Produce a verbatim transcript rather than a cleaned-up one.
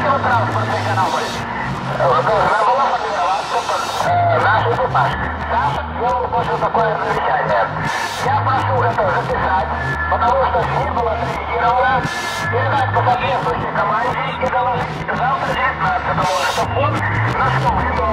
транспортный корабль. Должна была формироваться под э, наш экипаж. Саша сделал тоже такое замечание. Я прошу это записать, потому что СМИ была среагирована, передать по соответствующей команде и доложить завтра девятнадцатого, чтобы он на что-либо